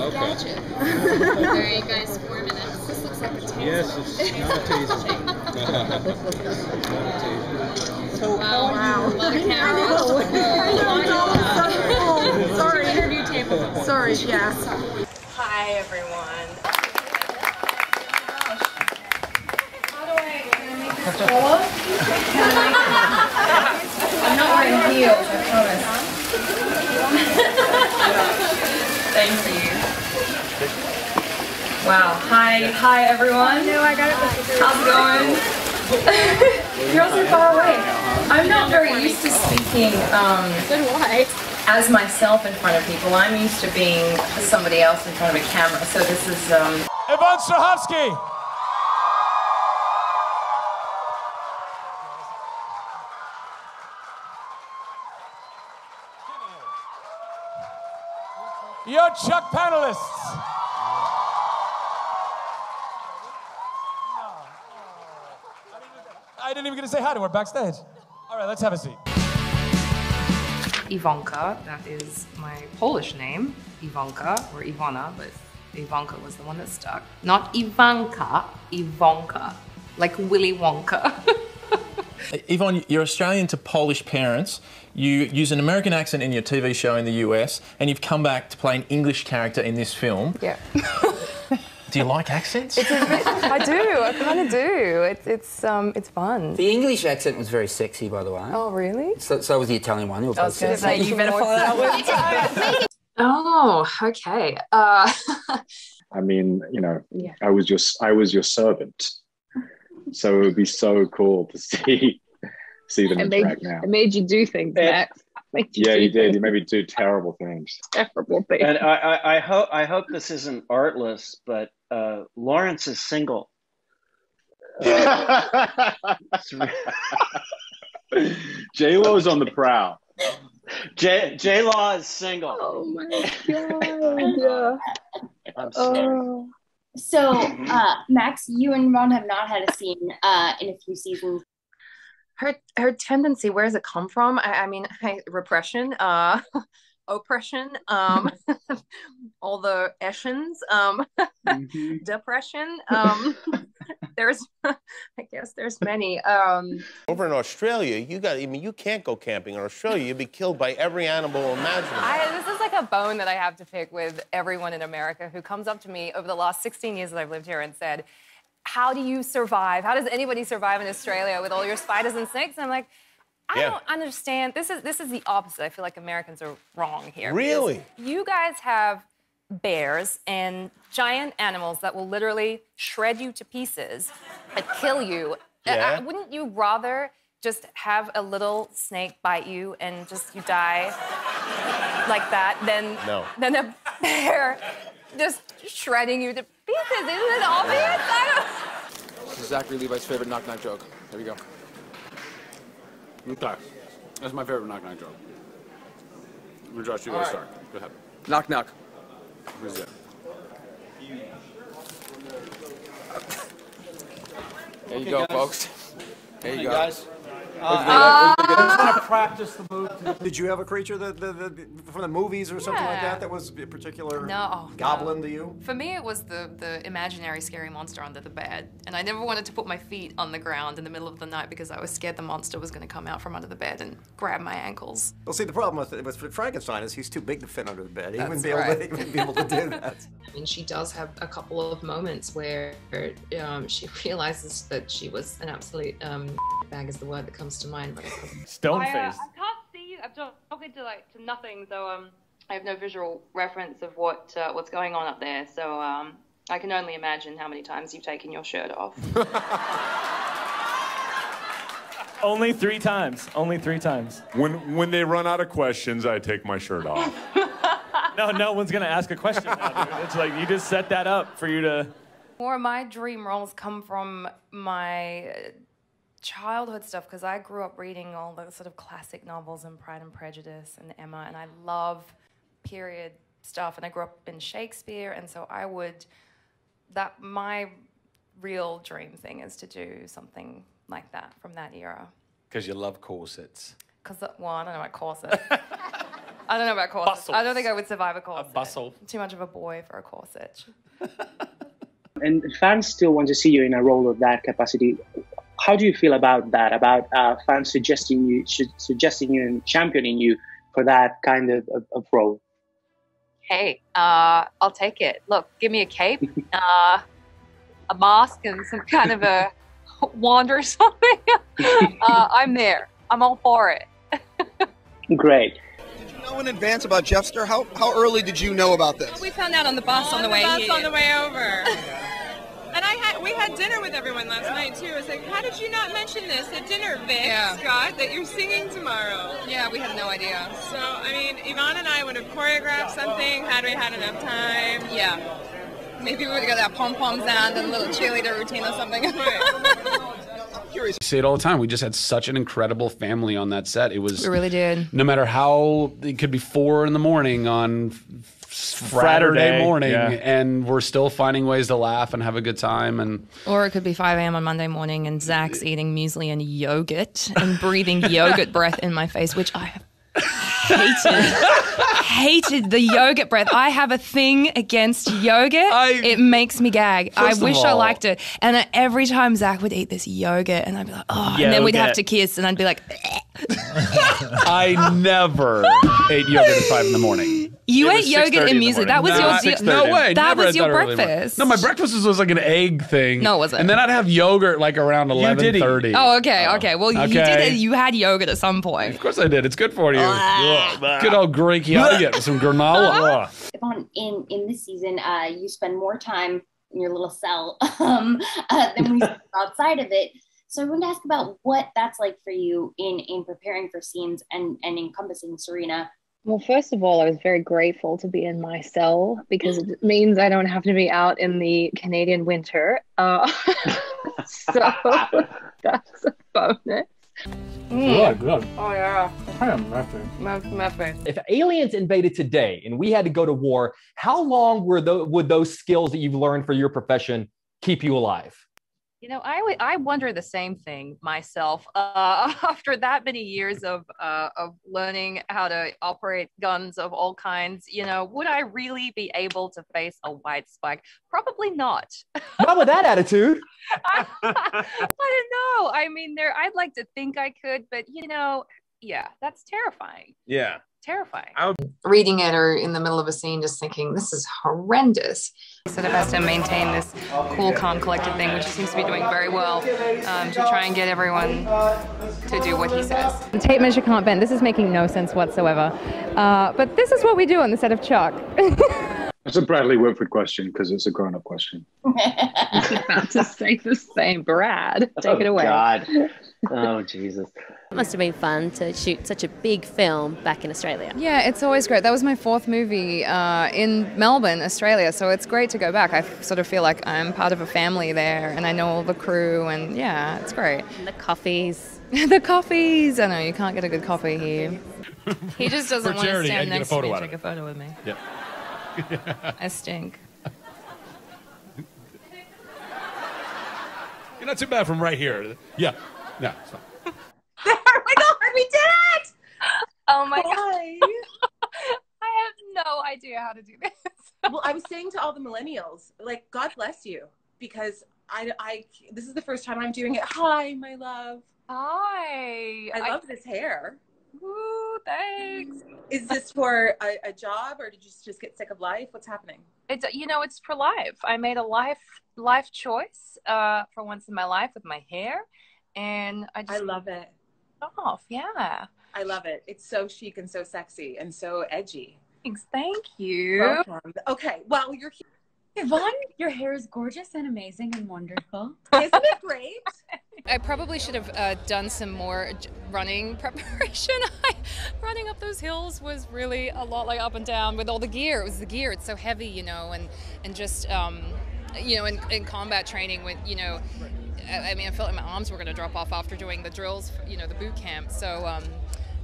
Okay. Gotcha. All right, guys, 4 minutes. This looks like a taser. Yes, it's not a taser. So, wow. I know. Sorry. Interview table. Sorry, yeah. Hi, everyone. I'm not wearing heels, I promise. Thank you. Wow. Hi everyone. No, I got it. How's it going? You're all so far away. I'm not very used to speaking as myself in front of people. I'm used to being somebody else in front of a camera. So this is Yvonne Strahovski. Yo, Chuck panelists. I didn't even get to say hi to her backstage. All right, let's have a seat. Ivanka, that is my Polish name. Ivanka, or Ivana, but Ivanka was the one that stuck. Not Ivanka, Ivanka. Like Willy Wonka. Yvonne, you're Australian to Polish parents. You use an American accent in your TV show in the US, and you've come back to play an English character in this film. Yeah. Do you like accents? It's a bit, I kind of do. It's fun. The English accent was very sexy, by the way. Oh, really? So was the Italian one. I was going to say, you better follow that one. Oh, okay. I mean, you know, yeah. I was your servant. So it would be so cool to see them interact now. It made you do things, Matt. Yeah, you did. You made me do terrible things. Terrible things. And I hope this isn't artless, but Lawrence is single. J-Lo is on the prowl. J-Law is single. Oh my God. Yeah. I'm sorry. So, Max, you and Ron have not had a scene in a few seasons. Her tendency, where does it come from? I mean, repression, oppression, all the essions, depression. I guess there's many. Over in Australia, you can't go camping in Australia. You'd be killed by every animal imaginable. This is like a bone that I have to pick with everyone in America who comes up to me over the last 16 years that I've lived here and said, how do you survive? How does anybody survive in Australia with all your spiders and snakes? And I'm like, I don't understand. This is the opposite. I feel like Americans are wrong here. Really? You guys have bears and giant animals that will literally shred you to pieces and kill you. Yeah. Wouldn't you rather just have a little snake bite you and just you die like that than a bear just shredding you to pieces? Isn't it obvious? I don't... This is Zachary Levi's favorite knock-knock joke. There we go. Okay. That's my favorite knock-knock joke. Josh, you go start. Go ahead. Knock-knock. Who's that? There you go, guys. Folks. There you go. Guys. I just want to practice the move. Did you have a creature from the movies or something like that was a particular goblin to you? For me, it was the imaginary scary monster under the bed. And I never wanted to put my feet on the ground in the middle of the night because I was scared the monster was going to come out from under the bed and grab my ankles. Well, see, the problem with Frankenstein is he's too big to fit under the bed. He wouldn't be able to do that. I mean, she does have a couple of moments where she realizes that she was an absolute bag is the word that comes to mind. Stone face. I can't see you. I'm talking to nothing, so I have no visual reference of what's going on up there. So I can only imagine how many times you've taken your shirt off. Only 3 times. Only 3 times. When they run out of questions, I take my shirt off. No one's gonna ask a question now, dude. It's like you just set that up for you to. More of my dream roles come from my childhood stuff, because I grew up reading all the sort of classic novels and Pride and Prejudice and Emma, and I love period stuff, and I grew up in Shakespeare, and so my real dream thing is to do something like that from that era. Because you love corsets. Because, well, I don't know about corsets. I don't know about corsets. Bustles. I don't think I would survive a corset. A bustle. Too much of a boy for a corset. And fans still want to see you in a role of that capacity. How do you feel about that? About fans suggesting you and championing you for that kind of role? Hey, I'll take it. Look, give me a cape, a mask, and some kind of a wand or something. I'm there. I'm all for it. Great. Did you know in advance about Jeffster? How early did you know about this? Well, we found out on the bus on the way over. And we had dinner with everyone last night too. I was like, how did you not mention this at dinner, Vic, Scott, that you're singing tomorrow? Yeah, we had no idea. So, I mean, Yvonne and I would have choreographed something had we had enough time. Yeah. Maybe we would have got that pom-poms out and a little cheerleader routine or something. I say it all the time. We just had such an incredible family on that set. It was. We really did. No matter how, it could be 4 in the morning on Saturday morning, and we're still finding ways to laugh and have a good time. And or it could be 5 a.m. on Monday morning, and Zach's eating muesli and yogurt and breathing yogurt breath in my face, which I hated the yogurt breath. I have a thing against yogurt. It makes me gag. I wish I liked it. And every time Zach would eat this yogurt, and I'd be like, oh, and then we'd have to kiss, and I'd be like, I never ate yogurt at 5 in the morning. You ate yogurt and muesli. That was your breakfast. No, my breakfast was like an egg thing. No, it wasn't. And then I'd have yogurt like around 11:30. Oh, okay, okay. Well, you did. You had yogurt at some point. Of course I did. It's good for you. Good old Greek yogurt with some granola. In this season, you spend more time in your little cell than we spend outside of it. So I wanted to ask about what that's like for you in preparing for scenes and encompassing Serena. Well, first of all, I was very grateful to be in my cell because it means I don't have to be out in the Canadian winter. So that's a bonus. Mm. Good, good. Oh, yeah. I am nothing. If aliens invaded today and we had to go to war, how long would those skills that you've learned for your profession keep you alive? You know, I wonder the same thing myself. After that many years of learning how to operate guns of all kinds, you know, would I really be able to face a white spike? Probably not. Not with that attitude. I don't know. I mean, I'd like to think I could, but you know, yeah, that's terrifying. Yeah. Terrifying. I would reading it or in the middle of a scene just thinking this is horrendous. So the best to maintain this cool, calm, collected thing, which he seems to be doing very well, to try and get everyone to do what he says. The tape measure can't bend. This is making no sense whatsoever. But this is what we do on the set of Chuck. That's a Bradley Whitford question because it's a grown-up question. I was about to say the same. Brad, take it away. God. Oh, Jesus. It must have been fun to shoot such a big film back in Australia. Yeah, it's always great. That was my 4th movie in Melbourne, Australia, so it's great to go back. I sort of feel like I'm part of a family there, and I know all the crew, and yeah, it's great. And the coffees. The coffees! I know, you can't get a good coffee here. He just doesn't want to stand next to me and take a photo with me. Yep. I stink. You're not too bad from right here. Yeah. No, it's not. Oh my God, we did it! Oh my God. I have no idea how to do this. Well, I was saying to all the millennials, like, God bless you, because this is the first time I'm doing it. Hi, my love. Hi. I love this hair. Woo, thanks. Is this for a job or did you just get sick of life? What's happening? It's, you know, it's for life. I made a life choice for once in my life with my hair. And I love it. Off, yeah. I love it. It's so chic and so sexy and so edgy. Thanks. Thank you. Welcome. Okay. Well, you're here. Yvonne, your hair is gorgeous and amazing and wonderful. Isn't it great? I probably should have done some more running preparation. Running up those hills was really a lot, like up and down with all the gear. It was the gear. It's so heavy, you know, and just, you know, in combat training with, you know, I mean, I felt like my arms were going to drop off after doing the drills, you know, the boot camp. So,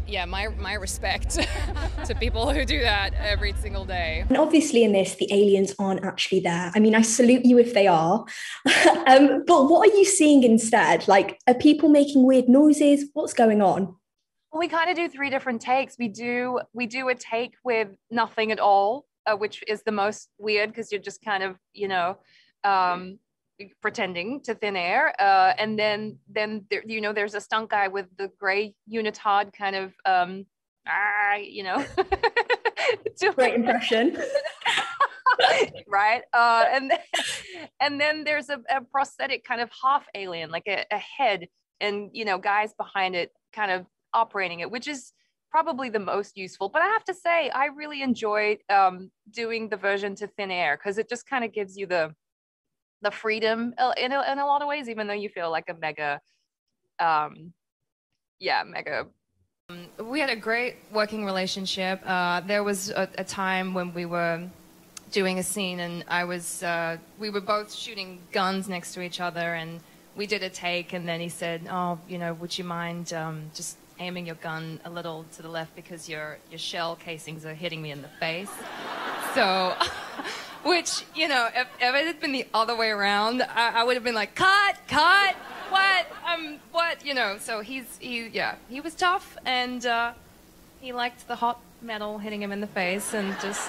yeah, my respect to people who do that every single day. And obviously in this, the aliens aren't actually there. I mean, I salute you if they are. But what are you seeing instead? Like, are people making weird noises? What's going on? We kind of do three different takes. We do a take with nothing at all, which is the most weird because you're just kind of, you know, pretending to thin air. And then there, you know, there's a stunt guy with the gray unitard kind of, you know, great impression. Right. And then there's a prosthetic kind of half alien, like a head, and, you know, guys behind it kind of operating it, which is probably the most useful. But I have to say, I really enjoyed doing the version to thin air, because it just kind of gives you the freedom in a lot of ways, even though you feel like a mega, mega. We had a great working relationship. There was a time when we were doing a scene, and we were both shooting guns next to each other, and we did a take, and then he said, "Oh, you know, would you mind just aiming your gun a little to the left because your shell casings are hitting me in the face?" So, which, you know, if it had been the other way around, I would have been like, cut, what, what, you know. So he was tough, and he liked the hot metal hitting him in the face, and just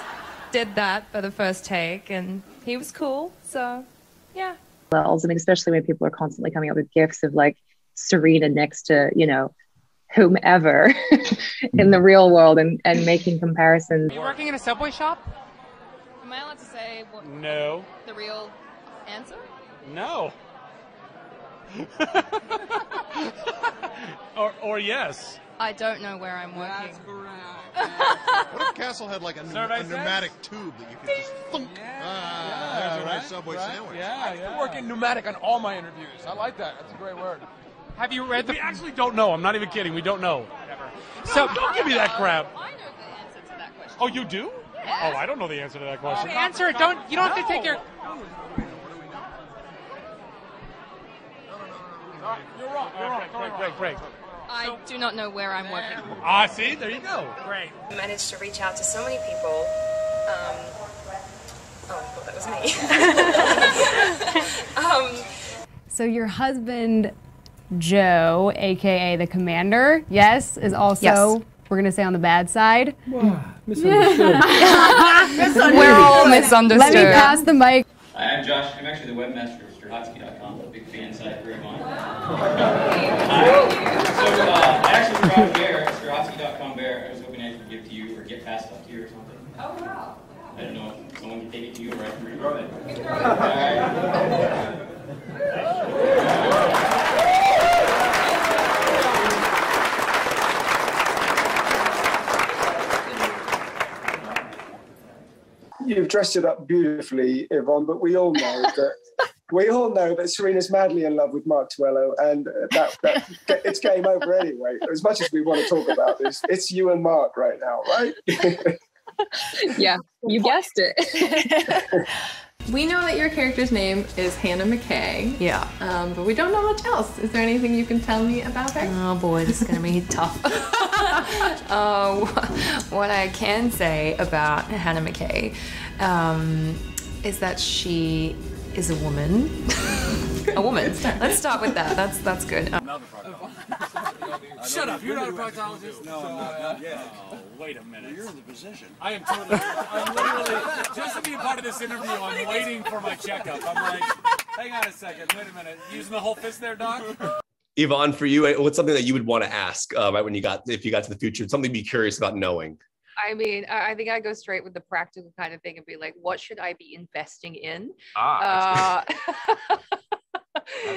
did that for the first take, and he was cool. So, yeah. I mean, especially when people are constantly coming up with gifs of like Serena next to, you know, whomever in the real world, and making comparisons. Are you working in a Subway shop? Am I allowed to say what? No. The real answer? No. or yes. I don't know where I'm working. That's correct. What if Castle had like a pneumatic tube that you could just thunk? Yeah. There's a nice Subway sandwich. Yeah, I work in pneumatic on all my interviews. I like that. That's a great word. Have you read the... We actually don't know. I'm not even kidding. We don't know. Whatever. So don't give me that crap. I know the answer to that question. Oh, you do? Yes. Oh, I don't know the answer to that question. Answer it. Don't... You don't have to take your... No. You're wrong. You're wrong. Break. I do not know where I'm working. Ah, see? There you go. Great. I managed to reach out to so many people. Oh, I thought that was me. So your husband, Joe, a.k.a. the Commander, yes, is also, yes, we're going to say, on the bad side. Wow, misunderstood. We're all misunderstood. Let me pass the mic. Hi, I'm Josh. I'm actually the webmaster of Strahovski.com. Big fan site for Yvonne. I actually brought a bear, Strahovski.com bear. I was hoping I could give to you or get passed up to you or something. Oh, wow. I don't know if someone can take it to you or I can regrow it. All right. You've dressed it up beautifully, Yvonne, but we all know that Serena's madly in love with Mark Tuello, and that it's game over anyway. As much as we want to talk about this, it's you and Mark right now, right? Yeah, you guessed it. We know that your character's name is Hannah McKay. Yeah. But we don't know much else. Is there anything you can tell me about her? Oh boy, this is going to be tough. What I can say about Hannah McKay is that she is a woman. A woman. Let's start with that. That's good. I'm not a proctologist. Shut up. You're not a proctologist. No, I'm not. Yeah. Oh, wait a minute. You're in the position. I am totally. I'm literally, just to be a part of this interview, I'm waiting for my checkup. I'm like, hang on a second. Wait a minute. Using the whole fist there, Doc? Yvonne, for you, what's something that you would want to ask right when you got, if you got to the future, something to be curious about knowing? I mean, I think I go straight with the practical kind of thing and be like, what should I be investing in? That's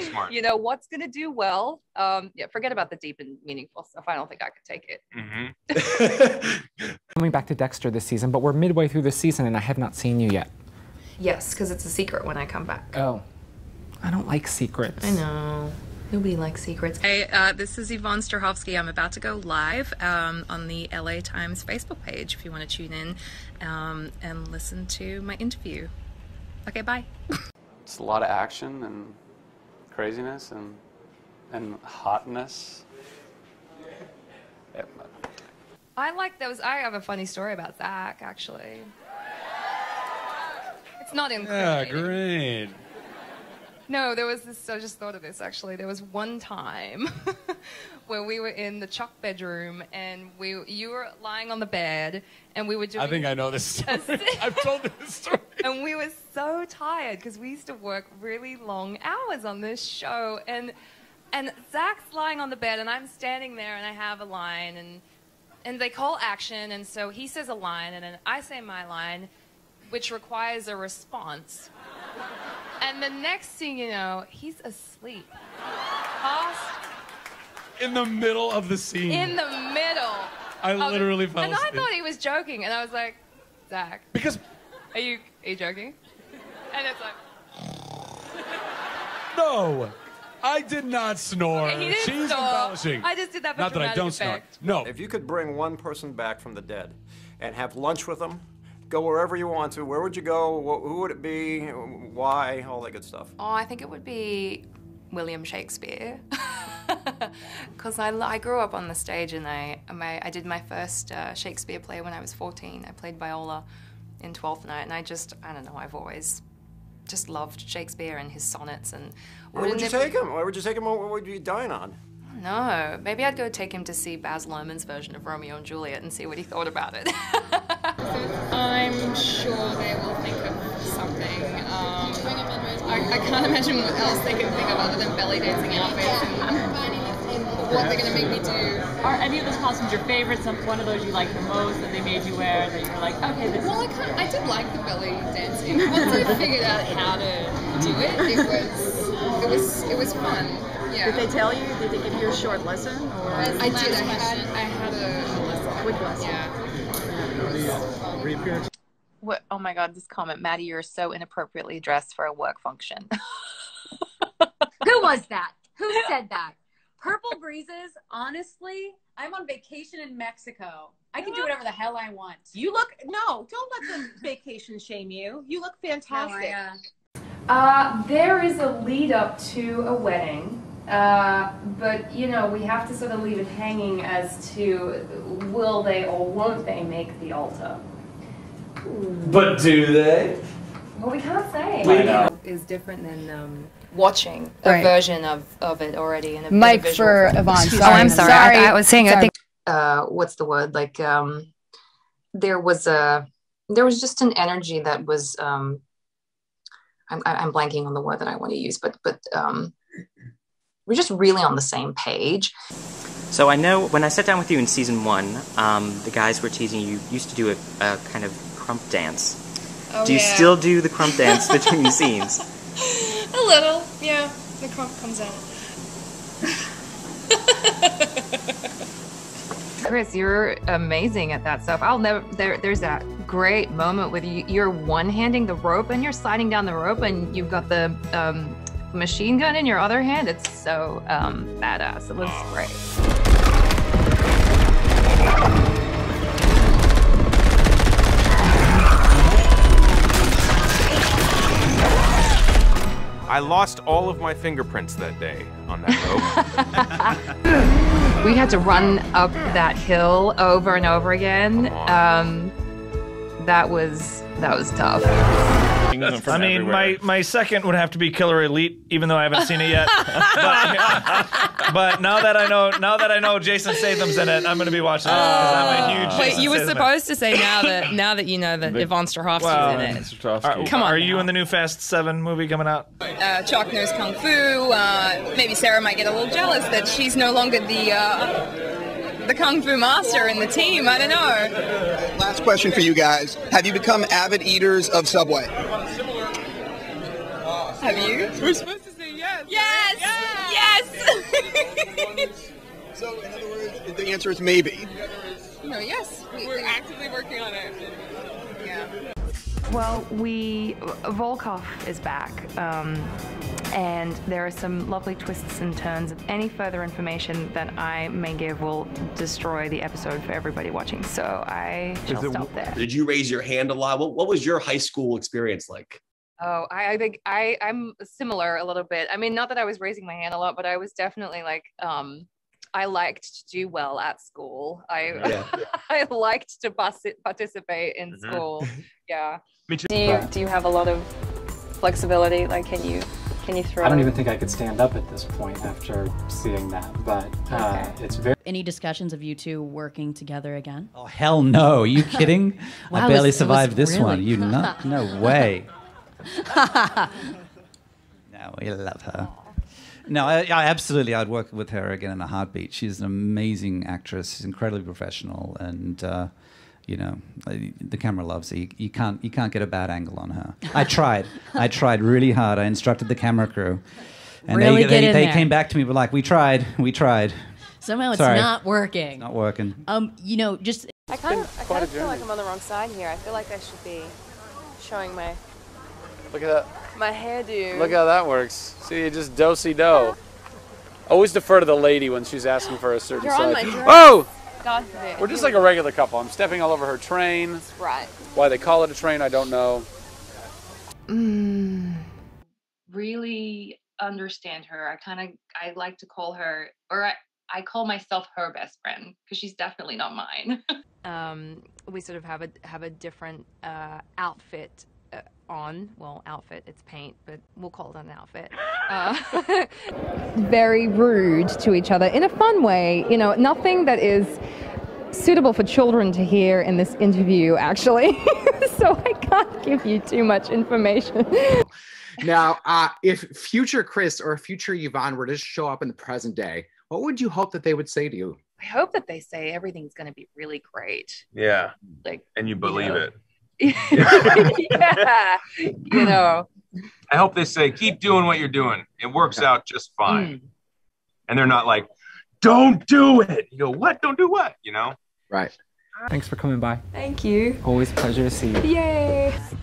smart. You know, what's going to do well? Yeah, forget about the deep and meaningful stuff. I don't think I could take it. Mm-hmm. Coming back to Dexter this season, but we're midway through the season and I have not seen you yet. Yes, because it's a secret when I come back. Oh, I don't like secrets. I know. Nobody likes secrets. Hey, this is Yvonne Strahovski. I'm about to go live on the LA Times Facebook page if you want to tune in and listen to my interview. Okay, bye. It's a lot of action and craziness and hotness. I like those. I have a funny story about Zach, actually. It's not in. Yeah, great. No, there was this, I just thought of this actually, there was one time where we were in the Chuck bedroom and you were lying on the bed and we were doing... I think I know this story. I've told this story. And we were so tired because we used to work really long hours on this show, and Zach's lying on the bed and I'm standing there and I have a line and they call action, and so he says a line and then I say my line, which requires a response. And the next thing you know, he's asleep. In the middle of the scene. In the middle. I literally fell asleep. And I thought he was joking, and I was like, Zach. Because... Are you joking? And it's like... No. I did not snore. Okay, he didn't snore. Embellishing. I just did that for dramatic effect. Not that I don't snore. No. If you could bring one person back from the dead and have lunch with them, go wherever you want to, where would you go, who would it be, why, all that good stuff? Oh, I think it would be William Shakespeare. Because I grew up on the stage and I did my first Shakespeare play when I was 14. I played Viola in Twelfth Night, and I don't know, I've always just loved Shakespeare and his sonnets. And where would you take him? Where would you take him? What would you dine on? No, maybe I'd go take him to see Baz Luhrmann's version of Romeo and Juliet and see what he thought about it. I'm sure they will think of something. I can't imagine what else they can think of other than belly dancing outfits and what they're going to make me do. Are any of those costumes your favorites? One of those you like the most that they made you wear that you were like, okay, this Well, I did like the belly dancing. Once I figured out how to do it, it was fun. Yeah. Did they tell you? Did they give you a short lesson? Or I did. I had a lesson. With lesson. Yeah. What? Oh my God! This comment, Maddie, you're so inappropriately dressed for a work function. Who was that? Who said that? Purple breezes. Honestly, I'm on vacation in Mexico. I can do whatever the hell I want. You look no. Don't let them vacation shame you. You look fantastic. No, there is a lead up to a wedding. But, you know, we have to sort of leave it hanging as to will they or won't they make the altar. Ooh. But do they? Well, we can't say. We know. It's different than watching a version of it already. In a Mike for Yvonne. Oh, I'm sorry. I was saying, I think, what's the word? Like, there was just an energy that was, I'm blanking on the word that I want to use, but we're just really on the same page. So I know when I sat down with you in season 1, the guys were teasing you used to do a kind of crump dance. Oh, do you still do the crump dance between scenes? A little, yeah. The crump comes out. Chris, you're amazing at that stuff. I'll never. There's that great moment with you. You're one-handing the rope and you're sliding down the rope, and you've got the machine gun in your other hand. It's so badass. It looks great. I lost all of my fingerprints that day on that rope. We had to run up that hill over and over again. That was tough. I mean, my second would have to be Killer Elite, even though I haven't seen it yet. But now that I know Jason Statham's in it, I'm going to be watching it. I'm a huge Jason Statham. Wait, you were supposed to say now that you know that Yvonne Strahovski's in it. Strahovski. Come on, are you in the new Fast 7 movie coming out? Chuck knows kung fu. Maybe Sarah might get a little jealous that she's no longer the kung fu master in the team. I don't know. Last question for you guys: have you become avid eaters of Subway? Have you? We're supposed to say yes. Yes. Yes. Yes. So, in other words, the answer is maybe. No. Yes. We're actively working on it. Yeah. Well, Volkoff is back. And there are some lovely twists and turns. Any further information that I may give will destroy the episode for everybody watching, so I shall stop there. Did you raise your hand a lot? What was your high school experience like? Oh, I think I'm similar a little bit. I mean, not that I was raising my hand a lot, but I was definitely like, I liked to do well at school. I liked to participate in school. Yeah. Me too. Do you have a lot of flexibility? Like, can you Can you throw? I don't even think I could stand up at this point after seeing that, but okay. It's very... Any discussions of you two working together again? Oh, hell no. Are you kidding? Wow, I barely survived this really one. You not, no way. No, we love her. No, I absolutely, I'd work with her again in a heartbeat. She's an amazing actress. She's incredibly professional, and you know, the camera loves her. You can't get a bad angle on her. I tried really hard. I instructed the camera crew, and really they came back to me, but like, we tried. Somehow sorry, it's not working. It's not working. You know, just I kind of feel like I'm on the wrong side here. I feel like I should be showing my. Look at that. My hairdo. Look how that works. See, you just do-si-do. Always defer to the lady when she's asking for a certain side. Oh! God forbid. We're just like a regular couple. I'm stepping all over her train. That's right. Why they call it a train, I don't know. Really understand her. I like to call her, or I call myself her best friend, because she's definitely not mine. We sort of have a different outfit on. Well, outfit, it's paint, but we'll call it an outfit. Very rude to each other in a fun way, you know, nothing that is suitable for children to hear in this interview, actually. So I can't give you too much information. Now, if future Chris or future Yvonne were to show up in the present day, what would you hope that they would say to you? I hope that they say everything's going to be really great. Yeah. Like, and you believe it. Yeah, you know. I hope they say, keep doing what you're doing. It works out just fine. And they're not like, don't do it. You go, what? Don't do what? You know? Right. Thanks for coming by. Thank you. Always a pleasure to see you. Yay.